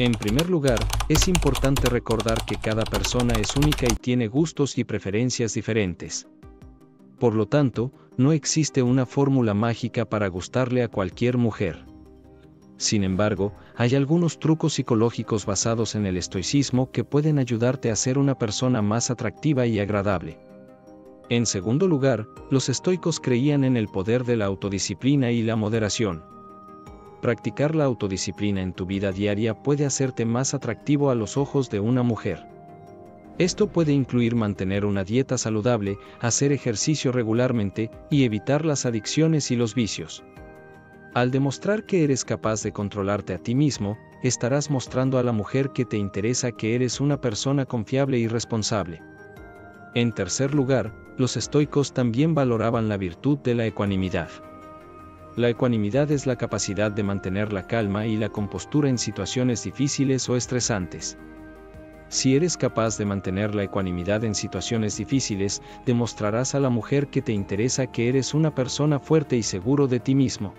En primer lugar, es importante recordar que cada persona es única y tiene gustos y preferencias diferentes. Por lo tanto, no existe una fórmula mágica para gustarle a cualquier mujer. Sin embargo, hay algunos trucos psicológicos basados en el estoicismo que pueden ayudarte a ser una persona más atractiva y agradable. En segundo lugar, los estoicos creían en el poder de la autodisciplina y la moderación. Practicar la autodisciplina en tu vida diaria puede hacerte más atractivo a los ojos de una mujer. Esto puede incluir mantener una dieta saludable, hacer ejercicio regularmente y evitar las adicciones y los vicios. Al demostrar que eres capaz de controlarte a ti mismo, estarás mostrando a la mujer que te interesa que eres una persona confiable y responsable. En tercer lugar, los estoicos también valoraban la virtud de la ecuanimidad. La ecuanimidad es la capacidad de mantener la calma y la compostura en situaciones difíciles o estresantes. Si eres capaz de mantener la ecuanimidad en situaciones difíciles, demostrarás a la mujer que te interesa que eres una persona fuerte y seguro de ti mismo.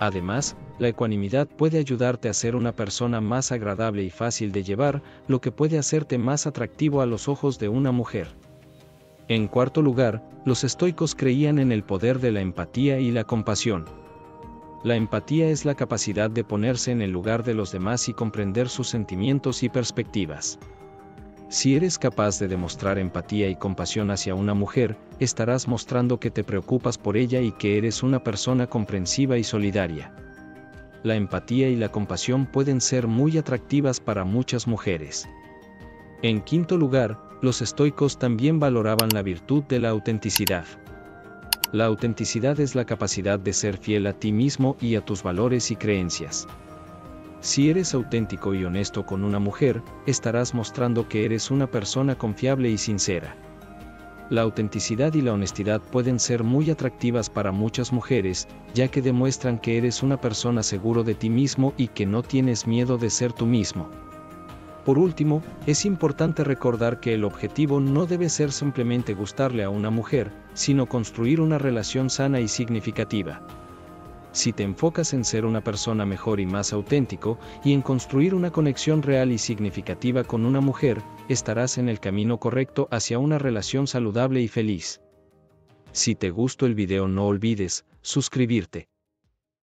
Además, la ecuanimidad puede ayudarte a ser una persona más agradable y fácil de llevar, lo que puede hacerte más atractivo a los ojos de una mujer. En cuarto lugar, los estoicos creían en el poder de la empatía y la compasión. La empatía es la capacidad de ponerse en el lugar de los demás y comprender sus sentimientos y perspectivas. Si eres capaz de demostrar empatía y compasión hacia una mujer, estarás mostrando que te preocupas por ella y que eres una persona comprensiva y solidaria. La empatía y la compasión pueden ser muy atractivas para muchas mujeres. En quinto lugar, los estoicos también valoraban la virtud de la autenticidad. La autenticidad es la capacidad de ser fiel a ti mismo y a tus valores y creencias. Si eres auténtico y honesto con una mujer, estarás mostrando que eres una persona confiable y sincera. La autenticidad y la honestidad pueden ser muy atractivas para muchas mujeres, ya que demuestran que eres una persona segura de ti mismo y que no tienes miedo de ser tú mismo. Por último, es importante recordar que el objetivo no debe ser simplemente gustarle a una mujer, sino construir una relación sana y significativa. Si te enfocas en ser una persona mejor y más auténtico, y en construir una conexión real y significativa con una mujer, estarás en el camino correcto hacia una relación saludable y feliz. Si te gustó el video, no olvides suscribirte.